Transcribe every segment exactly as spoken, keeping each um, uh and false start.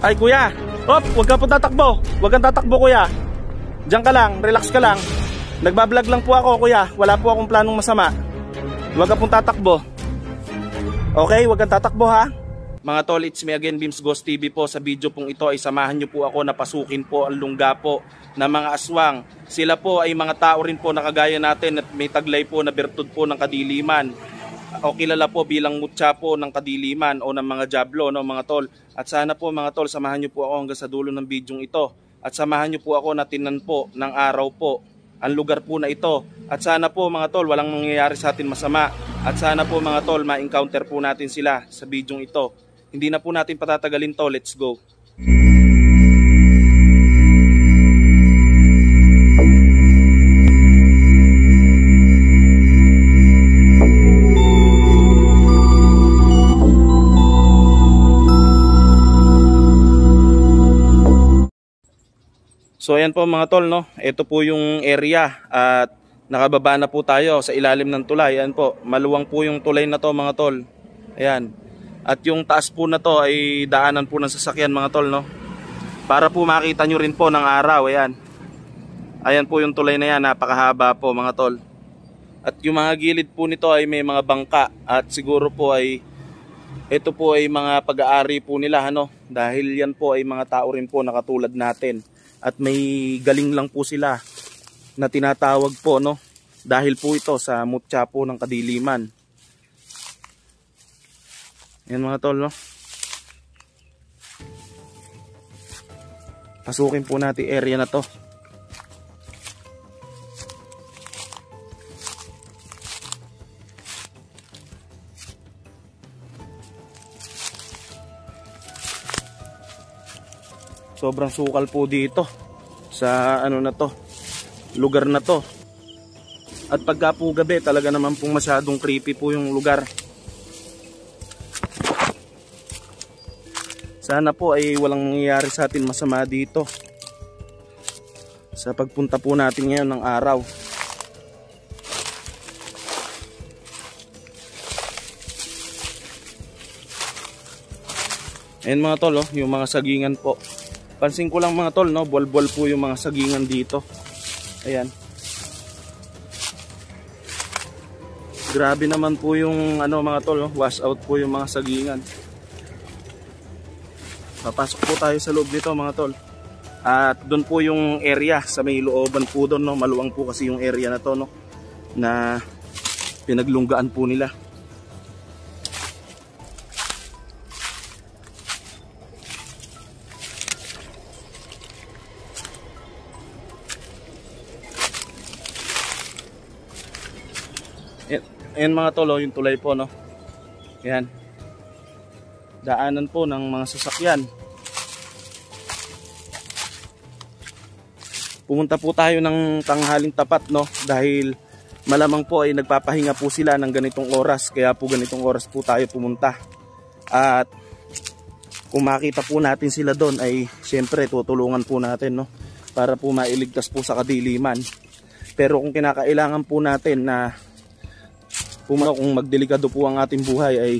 Ay kuya, op, huwag ka po tatakbo. Huwag kang tatakbo kuya. Diyan ka lang, relax ka lang. Nagbablog lang po ako kuya. Wala po akong planong masama. Huwag ka pong tatakbo. Okay, huwag kang tatakbo ha. Mga tol, it's me again, Bims Ghost T V po. Sa video pong ito ay samahan nyo po ako na pasukin po ang lungga po ng mga aswang. Sila po ay mga tao rin po na kagaya natin at may taglay po na bertud po ng kadiliman o kilala po bilang mutya po ng kadiliman o ng mga jablo, no mga tol. At sana po mga tol, samahan nyo po ako hanggang sa dulo ng video ito at samahan nyo po ako na tinan po ng araw po ang lugar po na ito. At sana po mga tol, walang mangyayari sa atin masama. At sana po mga tol, ma-encounter po natin sila sa video ito. Hindi na po natin patatagalin to, let's go. So ayan po mga tol, no? Ito po yung area at nakababa na po tayo sa ilalim ng tulay. Ayan po, maluwang po yung tulay na to mga tol. Ayan. At yung taas po na to ay daanan po ng sasakyan mga tol, no? Para po makita nyo rin po ng araw, ayan. Ayan po yung tulay na yan, napakahaba po mga tol. At yung mga gilid po nito ay may mga bangka. At siguro po ay, ito po ay mga pag-aari po nila, ano? Dahil yan po ay mga tao rin po na katulad natin. At may galing lang po sila na tinatawag po, no? Dahil po ito sa mutya po ng kadiliman. Yan mga tol, no? Pasukin po natin area na to. Sobrang sukal po dito sa ano na to, lugar na to. At pagka po gabi, talaga naman pong masyadong creepy po yung lugar. Sana po ay walang nangyayari sa atin masama dito sa pagpunta po natin ngayon ng araw. Ayan mga tol, oh, yung mga sagingan po. Pansin ko lang mga tol, no, buwal-buwal po yung mga sagingan dito. Ayan. Grabe naman po yung ano mga tol, oh, wash out po yung mga sagingan. Papasok po tayo sa loob nito mga tol. At doon po yung area sa may looban po doon, no? Maluwang po kasi yung area na to, no? Na pinaglunggaan po nila. Ayan mga tol, oh, yung tulay po, no? Ayan. Daanan po ng mga sasakyan. Pumunta po tayo ng tanghaling tapat, no? Dahil malamang po ay nagpapahinga po sila ng ganitong oras. Kaya po ganitong oras po tayo pumunta. At kung makita po natin sila doon ay syempre tutulungan po natin, no? Para po mailigtas po sa kadiliman. Pero kung kinakailangan po natin na pumano, kung magdelikado po ang ating buhay ay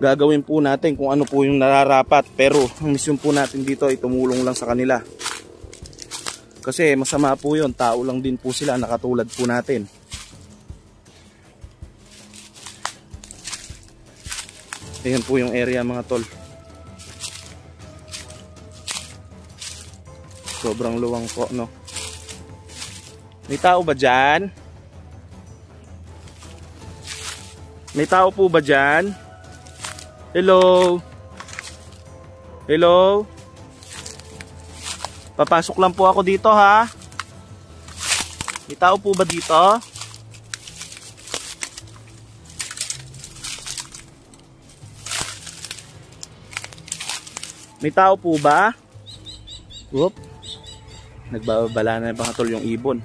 gagawin po natin kung ano po yung nararapat. Pero ang misyon po natin dito ay tumulong lang sa kanila. Kasi masama po yun. Tao lang din po sila, nakatulad po natin. Ayan po yung area mga tol. Sobrang luwang po, no? May tao ba dyan? May tao po ba dyan? Hello? Hello? Papasok lang po ako dito ha? May tao po ba dito? May tao po ba? Whoop. Nagbabala na mga tol yung ibon.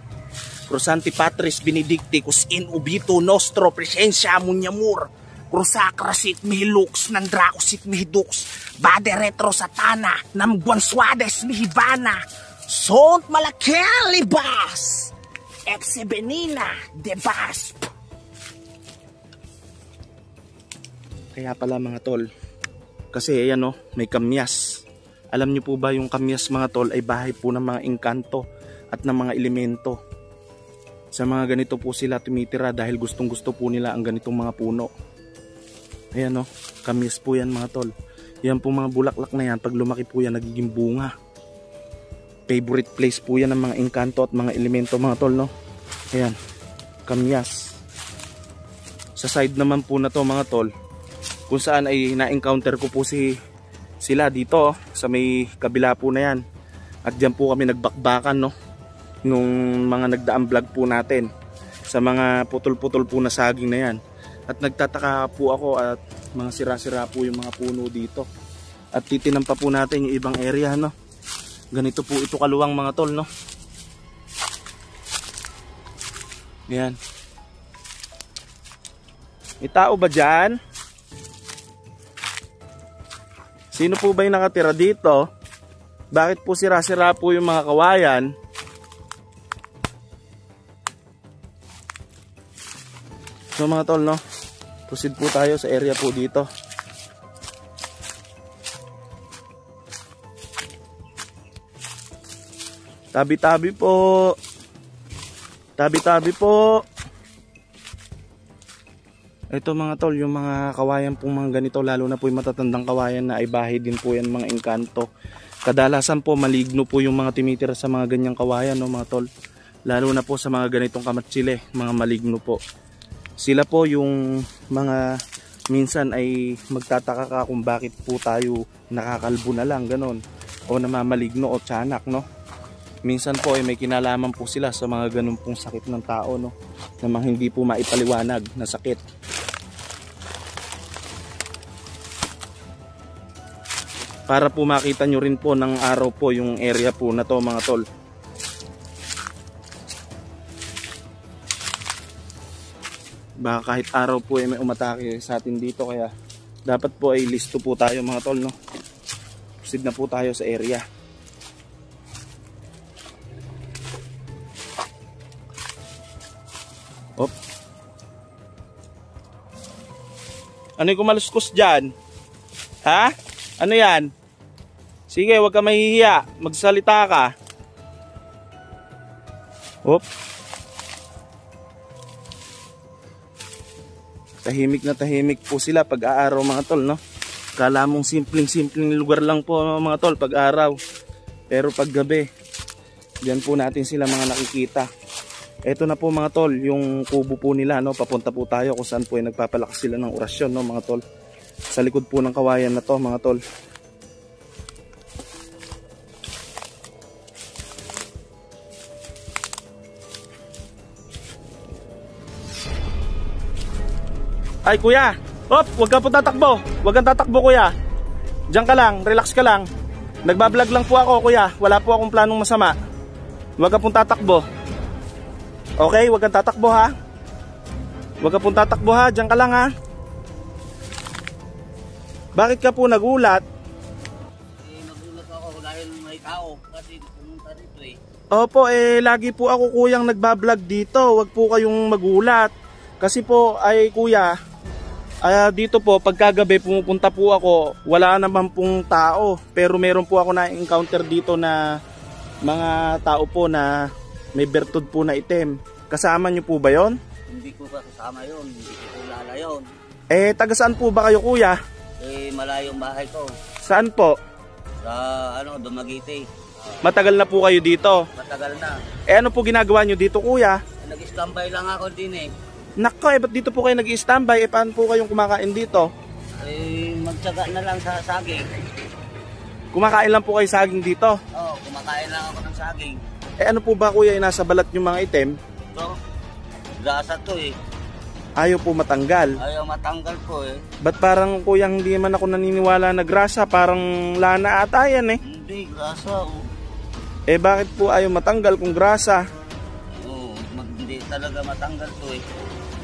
Crosanti Patris Benedicti Kus in ubito nostro presensya munyamur. Krusacrasit mihilux, nandrausit mihidux, bade retro satana, namguansuades mihivana, sunt malakelibas, exebenina de basp. Kaya pala mga tol, kasi ayan o, may kamyas. Alam niyo po ba yung Kamyas mga tol ay bahay po ng mga engkanto at ng mga elemento. Sa mga ganito po sila tumitira dahil gustong gusto po nila ang ganitong mga puno. Ayan o, Kamyas po yan mga tol. Yan po mga bulaklak na yan, pag lumaki po yan nagiging bunga. Favorite place po yan ng mga engkanto at mga elemento mga tol, no? Ayan, Kamyas. Sa side naman po na to mga tol, kung saan ay na-encounter ko po si sila dito sa may kabila po na yan, at dyan po kami nagbakbakan, no, nung mga nagdaang vlog po natin sa mga putol-putol po na saging na yan. At nagtataka po ako at mga sira-sira po yung mga puno dito, at titinan pa po natin yung ibang area, no. Ganito po ito kaluwang mga tol, no. Yan, may tao ba dyan? Sino po ba yung nakatira dito? Bakit po sira-sira po yung mga kawayan? So mga tol, no? Proceed po tayo sa area po dito. Tabi-tabi po. Tabi-tabi po. Ito mga tol, yung mga kawayan po mga ganito, lalo na po yung matatandang kawayan na ay bahay din po yan mga engkanto. Kadalasan po maligno po yung mga tumitira sa mga ganyang kawayan, no mga tol. Lalo na po sa mga ganitong kamatsile, mga maligno po. Sila po yung mga minsan ay magtataka ka kung bakit po tayo nakakalbo na lang, ganon. O namamaligno o tiyanak, no. Minsan po ay may kinalaman po sila sa mga ganun pong sakit ng tao, no. Na mga hindi po maipaliwanag na sakit. Para po makita nyo rin po ng araw po yung area po na to mga tol. Baka kahit araw po ay may umatake sa atin dito, kaya dapat po ay listo po tayo mga tol, no. Proceed na po tayo sa area. Op. Ano yung kumaluskos dyan? Ha? Ano yan? Sige, huwag ka mahihiya. Magsalita ka. Op. Tahimik na tahimik po sila pag-aaraw mga tol, no? Kala mong simpleng-simpleng lugar lang po mga tol pag-aaraw. Pero paggabi, diyan po natin sila mga nakikita. Ito na po mga tol, yung kubo po nila, no? Papunta po tayo kung saan po ay nagpapalakas sila ng orasyon, no mga tol. Sa likod po ng kawayan na to mga tol. Ay kuya, op, huwag ka po tatakbo. Huwag kang tatakbo kuya. Diyan ka lang, relax ka lang. Nagbablog lang po ako kuya. Wala po akong planong masama. Huwag ka po tatakbo. Okay, huwag kang tatakbo ha. Huwag ka po tatakbo ha, diyan ka lang ha. Bakit ka po nagulat? Eh, nagulat ako dahil may tao kasi pumunta dito eh. Opo, eh lagi po ako kuyang nagbablog dito. Huwag po kayong magulat. Kasi po ay kuya, uh, dito po pagkagabi pumupunta po ako. Wala naman pong tao. Pero meron po ako na-encounter dito na mga tao po na may bertud po na itim. Kasama nyo po ba yon? Hindi ko ba kasama yon. Hindi ko lala yon. Eh, taga saan po ba kayo kuya? Eh, malayong bahay ko. Saan po? Sa, ano, Dumaguete. Matagal na po kayo dito? Matagal na. Eh, ano po ginagawa nyo dito, kuya? Eh, nag-standby lang ako din eh. Nako, eh, ba't dito po kayo nag-standby? Eh, paano po kayong kumakain dito? Eh, magtsaga na lang sa saging. Kumakain lang po kayo saging dito? Oo, kumakain lang ako ng saging. Eh, ano po ba, kuya, yung nasa balat yung mga itim? Ito, gasa to eh. Ayaw po matanggal. Ayaw matanggal po eh. Ba't parang kuyang hindi man ako naniniwala na grasa? Parang lana ata yan eh. Hindi, grasa oh. Eh bakit po ayaw matanggal kung grasa? Oo, hindi talaga matanggal po eh.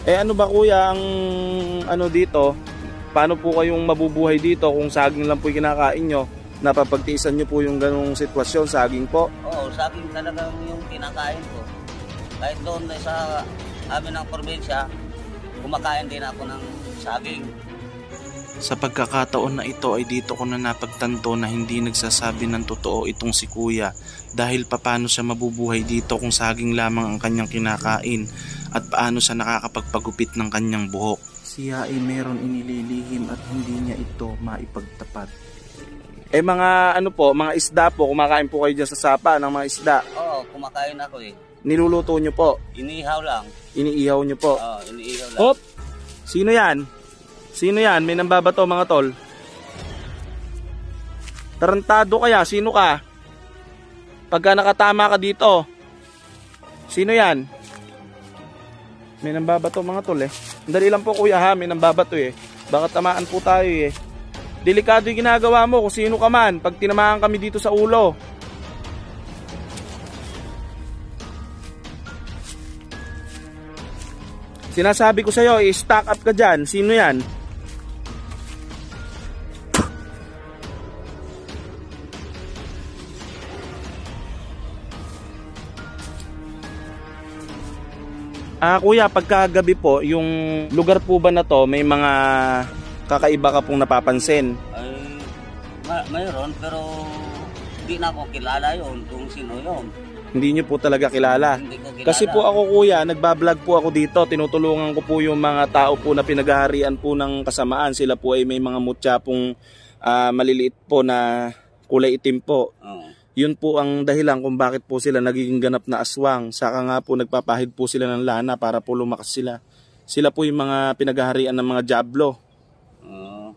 Eh ano ba kuya ang ano dito? Paano po kayong mabubuhay dito kung saging lang po kinakain nyo? Napapagtiisan nyo po yung ganong sitwasyon, saging po? Oo, saging talaga yung kinakain po. Kahit doon sa amin ang probinsya, kumakain din ako ng saging. Sa pagkakataon na ito ay dito ko na napagtanto na hindi nagsasabi ng totoo itong si Kuya, dahil paano siya mabubuhay dito kung saging lamang ang kanyang kinakain at paano siya nakakapagpagupit ng kanyang buhok. Siya ay meron inililihim at hindi niya ito maipagtapat. Eh mga ano po, mga isda po, kumakain po kayo dyan sa sapa ng mga isda? Oo, kumakain ako eh. Niluluto nyo po? Iniihaw lang. Iniihaw nyo po? Oo, iniihaw lang. Hop! Sino yan? Sino yan? May nambabato mga tol. Tarantado kaya? Sino ka? Pagka nakatama ka dito. Sino yan? May nambabato mga tol eh. Andali lang po kuya ha. May nambabato eh. Baka tamaan po tayo eh. Delikado yung ginagawa mo kung sino ka man. Pag tinamaan kami dito sa ulo. Sinasabi ko sa'yo, i-stack up ka dyan. Sino yan? Ah, kuya, pagkagabi po, yung lugar po ba na to, may mga kakaiba ka pong napapansin? Ay, mayroon, pero hindi na ako kilala yun kung sino yun. Hindi nyo po talaga kilala? Hindi ko kilala. Kasi po ako kuya, nagbablog po ako dito. Tinutulungan ko po yung mga tao po na pinaghaharian po ng kasamaan. Sila po ay may mga mutya pong uh, maliliit po na kulay itim po. Oh. Yun po ang dahilan kung bakit po sila nagiging ganap na aswang. Saka nga po nagpapahid po sila ng lana para po lumakas sila. Sila po yung mga pinaghaharian ng mga dyablo. Oh.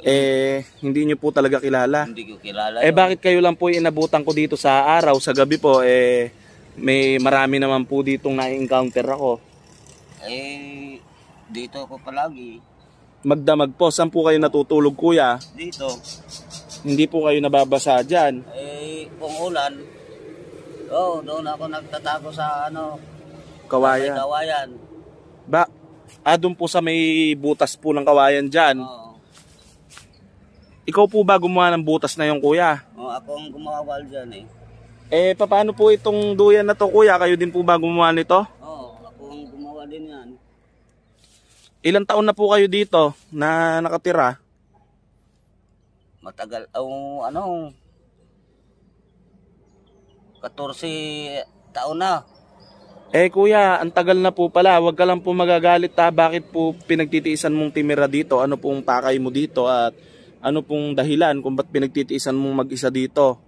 Eh, hindi nyo po talaga kilala? Hindi ko kilala. Eh, bakit kayo lang po inabutan ko dito sa araw, sa gabi po? Eh, may marami naman po ditong na-encounter ako. Eh, dito ako palagi. Magdamag po, saan po kayo natutulog kuya? Dito. Hindi po kayo nababasa dyan? Eh, kung ulan, oh, doon ako nagtatago sa ano, kawayan. Sa kawayan. Ba, ah, doon po sa may butas po ng kawayan dyan? Oo. Oh. Ikaw po ba gumawa ng butas na yung kuya? Oo, ako ang gumawa dyan eh. Eh, paano po itong duyan na to kuya? Kayo din po ba gumawa nito? Oo, ako ang gumawa din yan. Ilang taon na po kayo dito na nakatira? Matagal, oh, ano? fourteen taon na. Eh kuya, ang tagal na po pala. Huwag ka lang po magagalit ha. Bakit po pinagtitiisan mong timira dito? Ano pong pakay mo dito at... ano pong dahilan kung ba't pinagtitiisan mong mag-isa dito?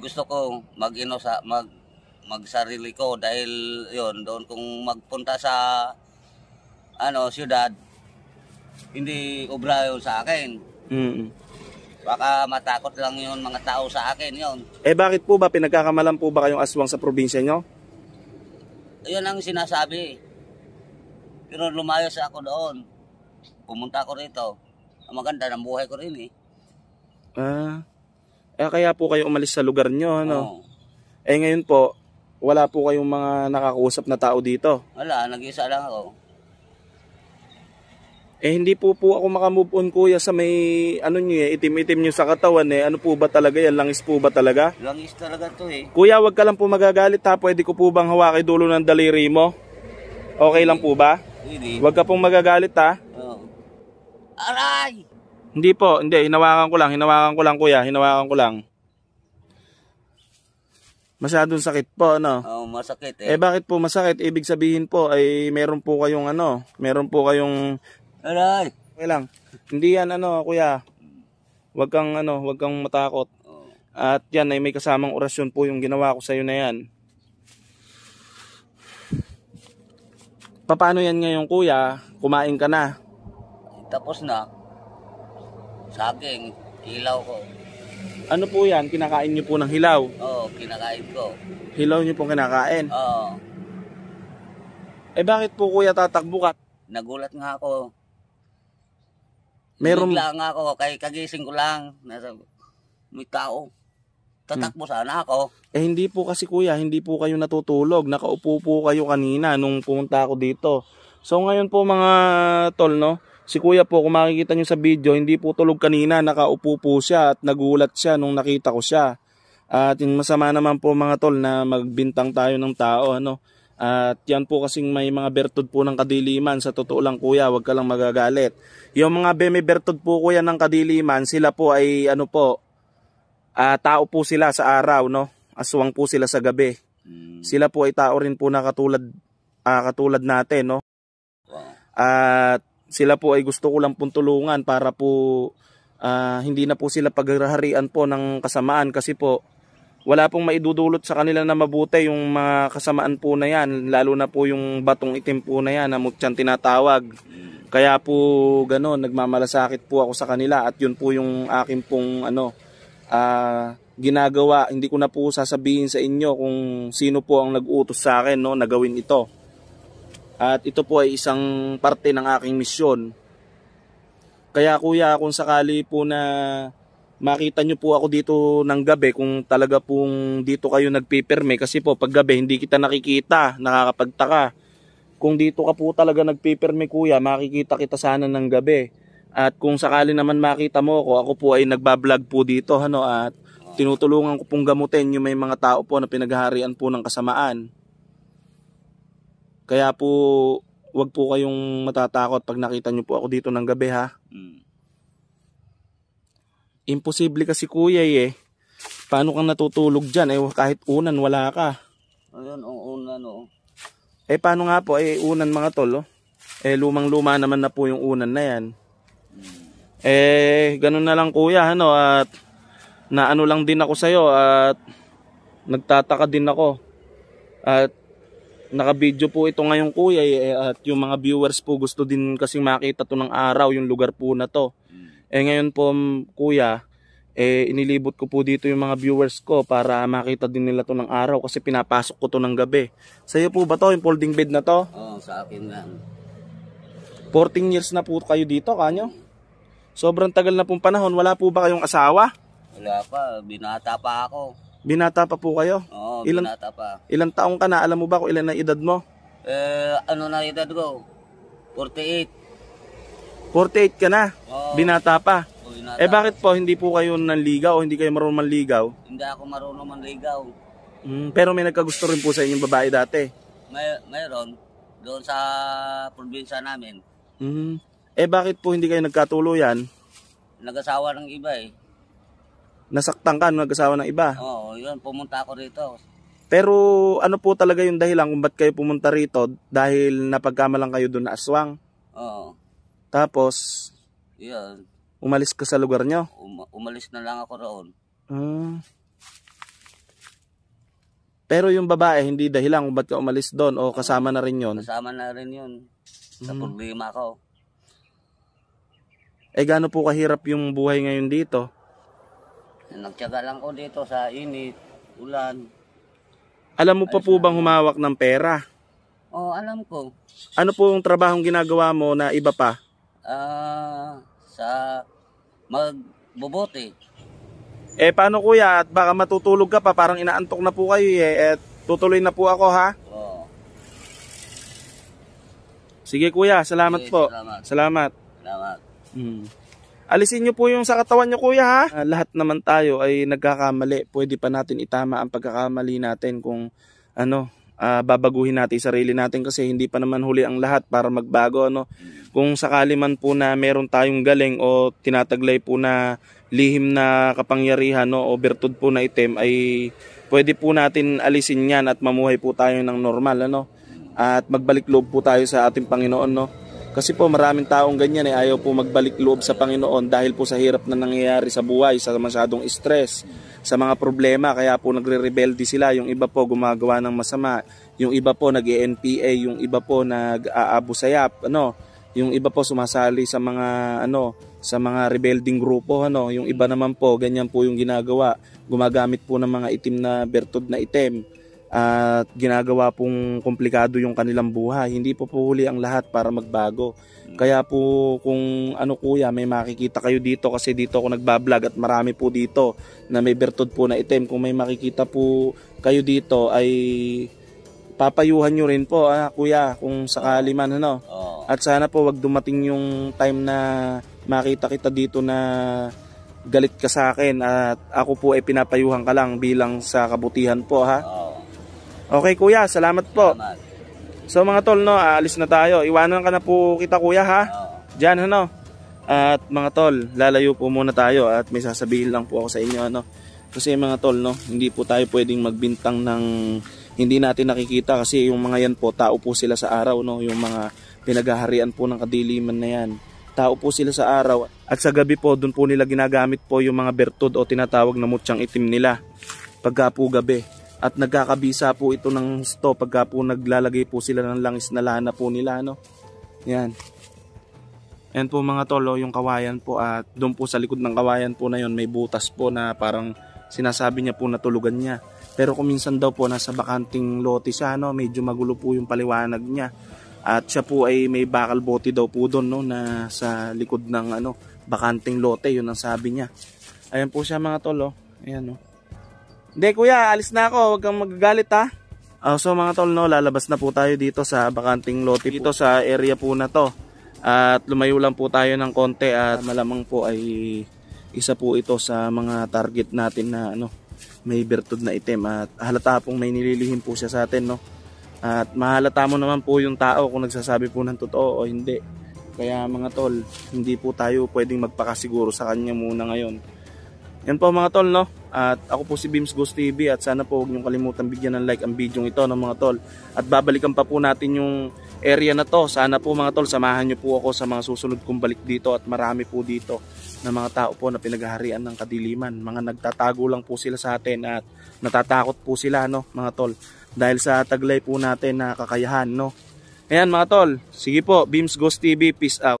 Gusto ko mag-ino sa mag magsarili ko dahil yon doon kung magpunta sa ano siyudad hindi obra yun sa akin. Mm. Baka matakot lang yon mga tao sa akin yon. Eh bakit po ba pinagkakamalan po ba kayong aswang sa probinsya nyo? Yun ang sinasabi. Pero lumayos ako doon. Pumunta ako rito. Ang maganda ng buhay ko rin eh. Ah, eh kaya po kayo umalis sa lugar nyo, ano? Oh. Eh ngayon po, wala po kayong mga nakakausap na tao dito? Wala, nag-isa lang ako. Eh hindi po po ako makamove on kuya sa may, ano nyo eh, itim-itim nyo sa katawan eh. Ano po ba talaga yan? Langis po ba talaga? Langis talaga to eh. Kuya, wag ka lang po magagalit ha. Pwede ko po bang hawaki dulo ng daliri mo? Okay lang po ba? Hindi. Wag ka pong magagalit ha. Aray! Hindi po, hindi. Hinawakan ko lang, hinawakan ko lang kuya, hinawakan ko lang. Masyadong sakit po, ano? Oo, oh, masakit eh. Eh, bakit po masakit? Ibig sabihin po ay meron po kayong ano, meron po kayong... Aray! Okay lang. Hindi yan ano, kuya. Huwag kang ano, huwag kang matakot. Oh. At yan ay may kasamang orasyon po yung ginawa ko sa'yo na yan. Paano yan ngayon kuya? Kumain ka na? Tapos na, saging, hilaw ko. Ano po yan? Kinakain nyo po ng hilaw? Oo, kinakain ko. Hilaw nyo pong kinakain? Oo. Eh bakit po kuya tatakbo ka? Nagulat nga ako. Meron... Nagla nga ako, kay kagising ko lang. Nasa... May tao. Tatakbo hmm. sana ako. Eh hindi po kasi kuya, hindi po kayo natutulog. Nakaupo po kayo kanina nung pumunta ako dito. So ngayon po mga tol, no? Si kuya po, kung makikita nyo sa video, hindi po tulog kanina, nakaupo po siya at nagulat siya nung nakita ko siya. At masama naman po mga tol na magbintang tayo ng tao. Ano? At yan po kasing may mga bertod po ng kadiliman. Sa totoo lang kuya, wag ka lang magagalit. Yung mga beme bertod po kuya ng kadiliman, sila po ay ano po, uh, tao po sila sa araw, no? Aswang po sila sa gabi. Hmm. Sila po ay tao rin po na katulad, uh, katulad natin, no? Wow. At sila po ay gusto ko lang pong tulungan para po uh, hindi na po sila paghaharian po ng kasamaan, kasi po wala pong maidudulot sa kanila na mabuti yung mga kasamaan po na yan, lalo na po yung batong itim po na yan na mutyan tinatawag. Kaya po gano'n, nagmamalasakit po ako sa kanila at yun po yung akin pong ano, uh, ginagawa. Hindi ko na po sasabihin sa inyo kung sino po ang nag-utos sa akin, no, na gawin ito. At ito po ay isang parte ng aking misyon. Kaya kuya, kung sakali po na makita nyo po ako dito ng gabi, kung talaga pong dito kayo nagpipirme, kasi po pag gabi hindi kita nakikita, nakakapagtaka. Kung dito ka po talaga nagpipirme kuya, makikita kita sana ng gabi. At kung sakali naman makita mo ako, ako po ay nagbablog po dito, ano, at tinutulungan ko pong gamutin yung may mga tao po na pinaghaharian po ng kasamaan. Kaya po wag po kayong matatakot pag nakita nyo po ako dito ng gabi, ha. Mm. Imposible kasi kuya eh. Paano kang natutulog dyan? Eh kahit unan wala ka. Ayun, oh, unan oh. Eh paano nga po? Eh unan mga tol oh. Eh lumang luma naman na po yung unan na yan. Hmm. Eh ganun na lang kuya, ano, at naano lang din ako sa'yo at nagtataka din ako. At naka-video po ito ngayon kuya eh, at yung mga viewers po gusto din kasing makita to ng araw yung lugar po na to. Hmm. Eh ngayon po kuya, eh inilibot ko po dito yung mga viewers ko para makita din nila to ng araw, kasi pinapasok ko to ng gabi. Sa'yo po ba to yung folding bed na to? Oo, oh, sa akin lang. fourteen years na po kayo dito, kanyo? Sobrang tagal na pong panahon. Wala po ba kayong asawa? Wala pa, binata pa ako. Binata pa po kayo? Oo, ilan, binata pa. Ilang taong ka na? Alam mo ba kung ilan na edad mo? Eh, ano na edad ko? forty-eight. forty-eight ka na? Oh, binata pa? Oh, binata. Eh bakit po hindi po kayo nanligaw o hindi kayo marunong manligaw? Hindi ako marunong manligaw. Mm, pero may nagkagusto rin po sa inyong babae dati? May, mayroon. Doon sa probinsya namin. Mm. Eh bakit po hindi kayo nagkatuluyan? Nag-asawa ng iba eh. Nasaktan ka nung nag-asawa ng iba? Oo, oh, yun. Pumunta ako rito. Pero ano po talaga yung dahilan kung ba't kayo pumunta rito? Dahil napagkamalang kayo doon na aswang? Oo. Oh. Tapos, yeah, umalis ka sa lugar nyo? Um, umalis na lang ako roon. Hmm. Pero yung babae, hindi dahilan kung ba't ka umalis doon o kasama na rin yun? Kasama na rin yun. Sa hmm. problema ko. Eh, gaano po kahirap yung buhay ngayon dito? Nagtiyaga lang ko dito sa init, ulan. Alam mo pa po bang humawak ng pera? Oo, oh, alam ko. Ano po yung trabahong ginagawa mo na iba pa? Uh, sa magbobote. Eh paano kuya, at baka matutulog ka pa, parang inaantok na po kayo eh, at tutuloy na po ako, ha? Oo. Sige kuya, salamat. Sige, po salamat. Salamat, salamat. Hmm. Alisin nyo po yung sa katawan nyo kuya, ha? Uh, lahat naman tayo ay nagkakamali. Pwede pa natin itama ang pagkakamali natin kung ano, Uh, babaguhin natin sarili natin, kasi hindi pa naman huli ang lahat para magbago, ano? Kung sakali man po na meron tayong galing o tinataglay po na lihim na kapangyarihan, no, o bertud po na itim, ay pwede po natin alisin yan at mamuhay po tayo ng normal, ano? At magbalik loob po tayo sa ating Panginoon, no? Kasi po maraming taong ganyan eh, ayaw po magbalik loob sa Panginoon dahil po sa hirap na nangyayari sa buhay, sa masyadong stress, sa mga problema, kaya po nagre-rebelde sila. Yung iba po gumagawa ng masama, yung iba po nag-E N P A, yung iba po nag-aabusayap, ano, yung iba po sumasali sa mga ano, sa mga rebelding grupo, ano, yung iba naman po ganyan po yung ginagawa, gumagamit po ng mga itim na bertud na itim. At ginagawa pong komplikado yung kanilang buhay. Hindi po po huli ang lahat para magbago. Kaya po kung ano kuya, may makikita kayo dito, kasi dito ako nagbablog at marami po dito na may bertud po na itim. Kung may makikita po kayo dito ay papayuhan nyo rin po, ah, kuya, kung sakali man, ano. At sana po wag dumating yung time na makita kita dito na galit ka sa akin at ako po ay pinapayuhan ka lang bilang sa kabutihan po, ha. Okay kuya, salamat po. Salamat. So mga tol, no, aalis na tayo. Iwanan ka na po kita, kuya, ha? Diyan, ano? At mga tol, lalayo po muna tayo at may sasabihin lang po ako sa inyo, ano? Kasi mga tol, no, hindi po tayo pwedeng magbintang ng hindi natin nakikita, kasi yung mga yan po, tao po sila sa araw, no? Yung mga pinaghaharian po ng kadiliman na yan, tao po sila sa araw, at sa gabi po doon po nila ginagamit po yung mga bertud o tinatawag na mutyang itim nila pagka po gabi. At nagkakabisa po ito ng husto pagka po naglalagay po sila ng langis na lana po nila, no? Yan. Yan po mga tolo, yung kawayan po, at doon po sa likod ng kawayan po na yon may butas po na parang sinasabi niya po natulugan niya. Pero kung minsan daw po nasa bakanting lote siya, no? Medyo magulo po yung paliwanag niya. At siya po ay may bakal bote daw po doon, no, na sa likod ng ano, bakanting lote, yun ang sabi niya. Ayan po siya mga tol, oh. Ayan, oh. Hindi kuya, alis na ako, huwag kang magagalit, ha. Uh, so mga tol, no, lalabas na po tayo dito sa bakanting lote dito po, sa area po na to. At lumayo lang po tayo ng konti, at malamang po ay isa po ito sa mga target natin na ano, may bertud na itim, at halata pong may nililihim po siya sa atin, no. At mahalata mo naman po yung tao kung nagsasabi po ng totoo o hindi. Kaya mga tol, hindi po tayo pwedeng magpakasiguro sa kanya muna ngayon. Yan po mga tol, no? At ako po si Bims Ghost T V, at sana po huwag niyong kalimutan bigyan ng like ang video ito, no, mga tol. At babalikan pa po natin yung area na to. Sana po mga tol, samahan niyo po ako sa mga susunod kong balik dito, at marami po dito na mga tao po na pinaghaharian ng kadiliman. Mga nagtatago lang po sila sa atin, at natatakot po sila, no, mga tol, dahil sa taglay po natin na kakayahan, no? Ayan mga tol, sige po, Bims Ghost T V, peace out.